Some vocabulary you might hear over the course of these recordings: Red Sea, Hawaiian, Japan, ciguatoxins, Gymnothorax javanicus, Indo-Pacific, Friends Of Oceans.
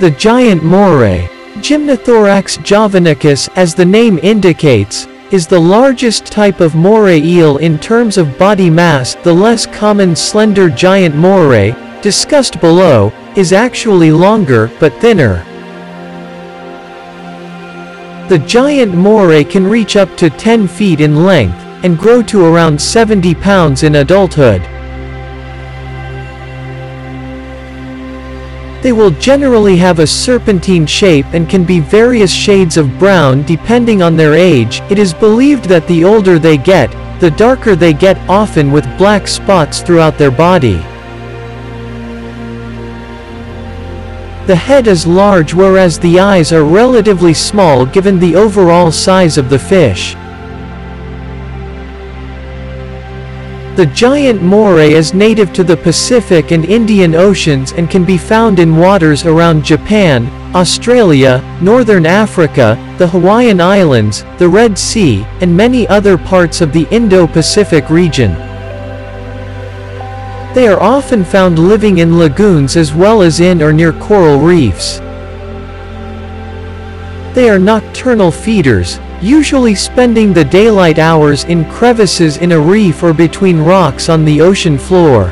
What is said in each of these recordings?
The giant moray, Gymnothorax javanicus, as the name indicates, is the largest type of moray eel in terms of body mass. The less common slender giant moray, discussed below, is actually longer but thinner. The giant moray can reach up to 10 feet in length, and grow to around 70 pounds in adulthood. They will generally have a serpentine shape and can be various shades of brown depending on their age. It is believed that the older they get, the darker they get, often with black spots throughout their body. The head is large, whereas the eyes are relatively small given the overall size of the fish. The giant moray is native to the Pacific and Indian Oceans and can be found in waters around Japan, Australia, Northern Africa, the Hawaiian Islands, the Red Sea, and many other parts of the Indo-Pacific region. They are often found living in lagoons as well as in or near coral reefs. They are nocturnal feeders, usually spending the daylight hours in crevices in a reef or between rocks on the ocean floor.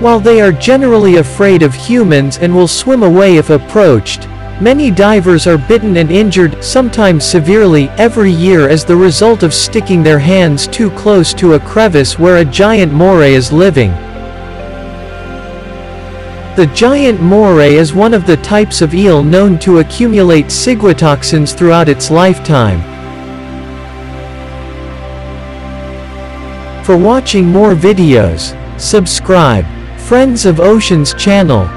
While they are generally afraid of humans and will swim away if approached, many divers are bitten and injured, sometimes severely, every year as the result of sticking their hands too close to a crevice where a giant moray is living. The giant moray is one of the types of eel known to accumulate ciguatoxins throughout its lifetime. For watching more videos, subscribe Friends of Oceans channel.